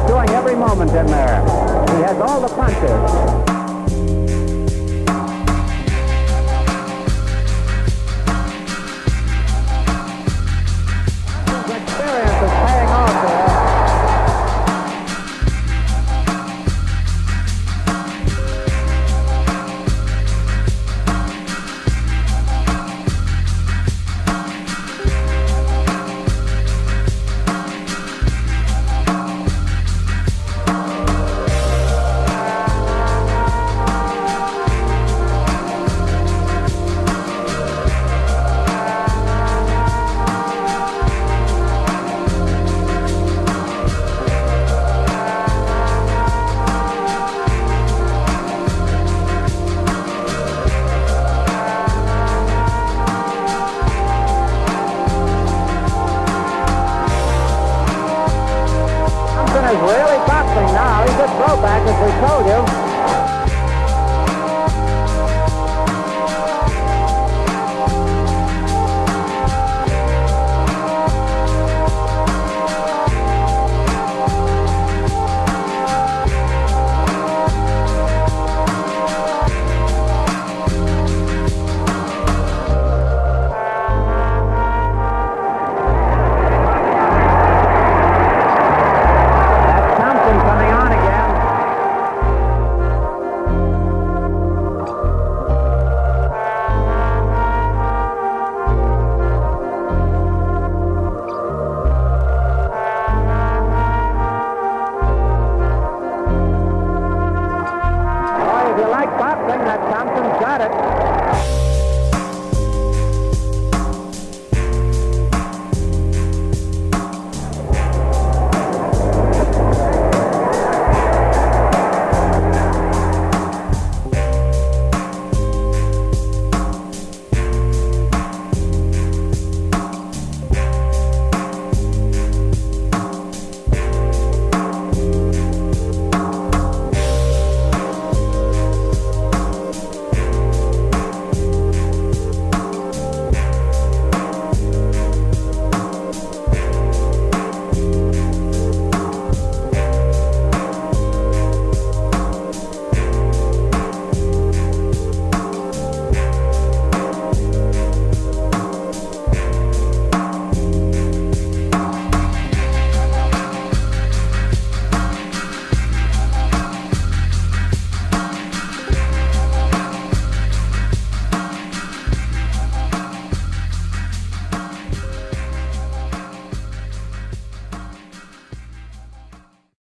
He's doing every moment in there. He has all the punches. Really boxing now. He's a throwback, as we told you.